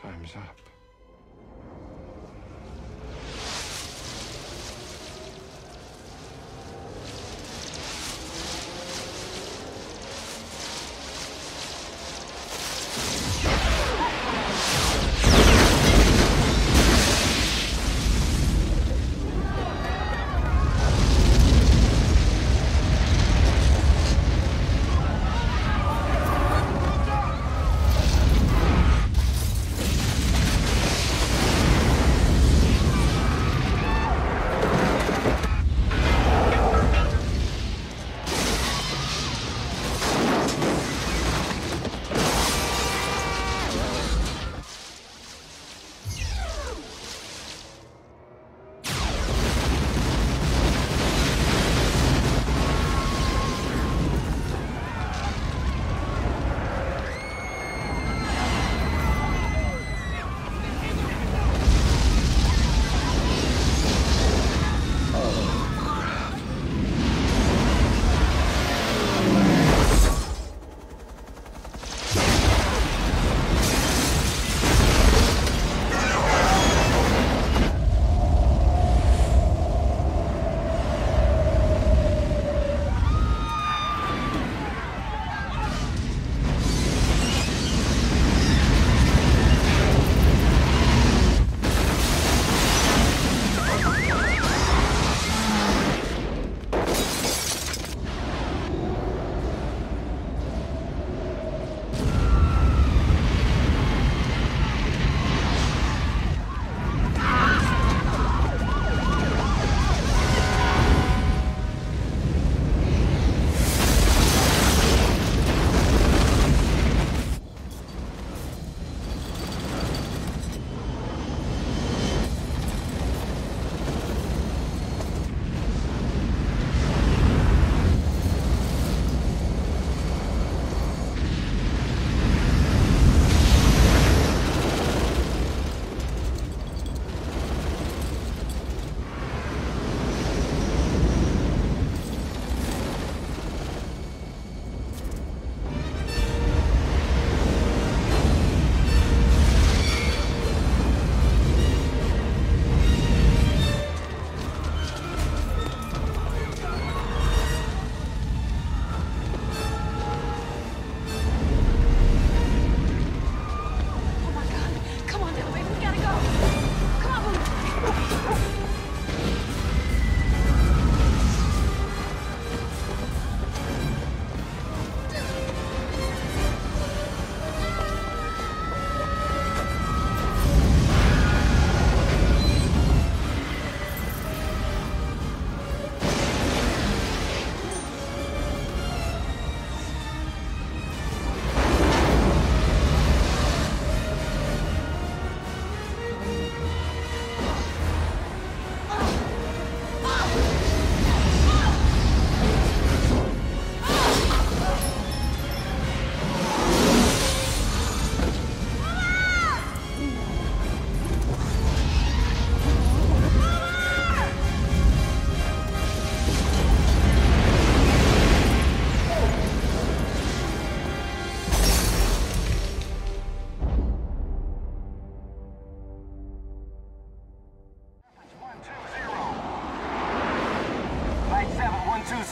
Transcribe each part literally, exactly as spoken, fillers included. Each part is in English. Time's up.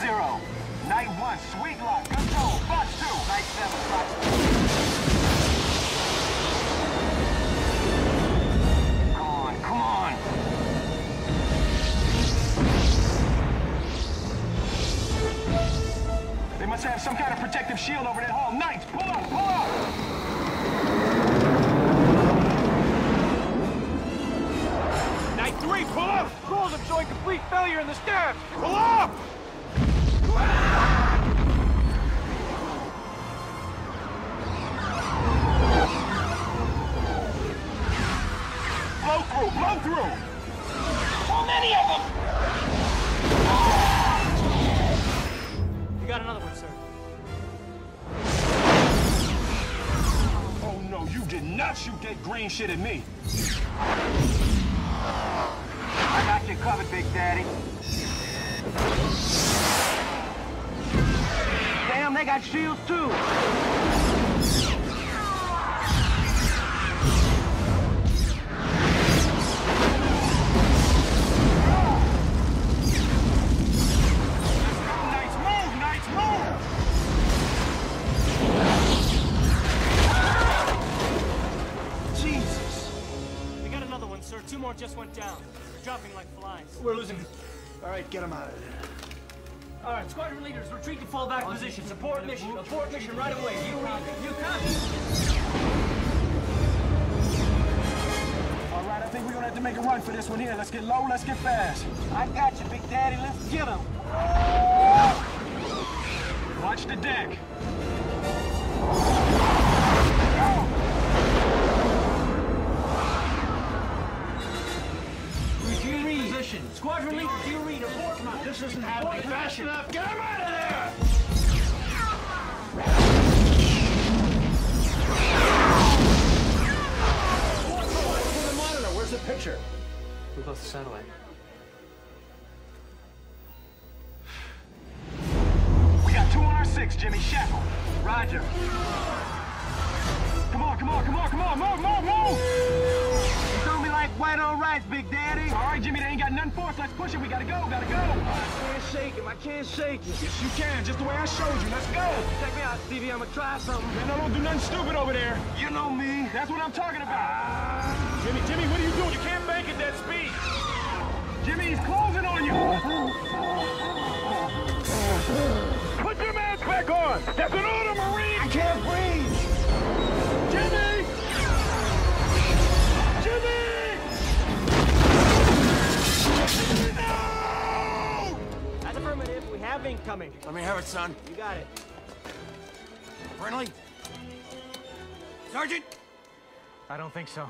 Zero. Night one, sweet luck. Control, box two. Night seven, box two. Come on, come on. They must have some kind of protective shield over that hall. Knights, pull up, pull up. Night three, pull up. Rules are showing complete failure in the stairs. Pull up. Blow through, blow through! So many of them! You got another one, sir. Oh no, you did not shoot that green shit at me. I got you covered, Big Daddy. They got shields too. more just went down. They're dropping like flies. We're losing. All right, get them out of there. All right, squadron leaders, retreat to fallback On position. Support mission. Move. Abort mission right away. You read. You copy. All right, I think we're gonna have to make a run for this one here. Let's get low. Let's get fast. I got you, Big Daddy. Let's get him. Watch the deck. Squadron leader, do you read? Abort mine. This isn't happening fast enough. Get him out of there! Abort mine for the monitor. Where's the picture? We lost the satellite. We got two on our six, Jimmy. Shackle. Roger. Come on, come on, come on, come on. Move, move, move! White on rights, Big Daddy. All right, Jimmy, they ain't got nothing for us. Let's push it. We gotta go, gotta go. I can't shake him. I can't shake him. Yes, you can. Just the way I showed you. Let's go. Check me out, Stevie. I'm gonna try something. Man, I don't do nothing stupid over there. You know me. That's what I'm talking about. Uh... Jimmy, Jimmy, what are you doing? You can't make it that speed. Jimmy, he's closing on you. Put your mask back on. That's an order, Marine. I can't breathe. Jimmy! Jimmy! No! That's affirmative. We have incoming. Let me have it, son. You got it. Friendly? Sergeant? I don't think so.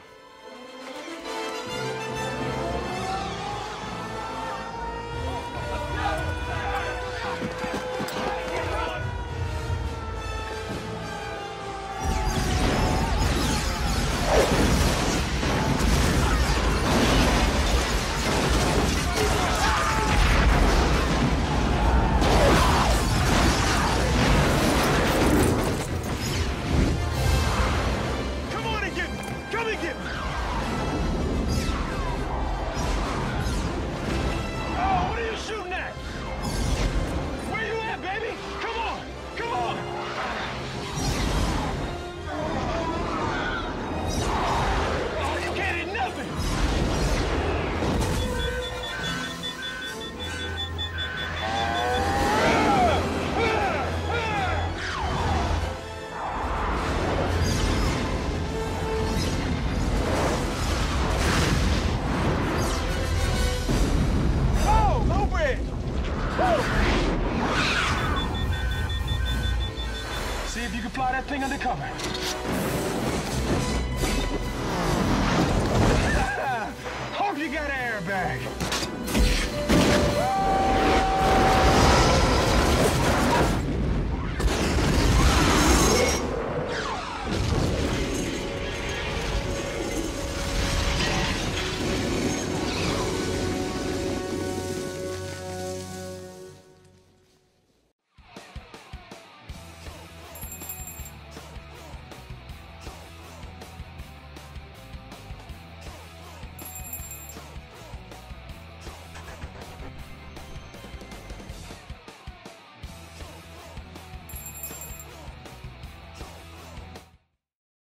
See if you can fly that thing undercover.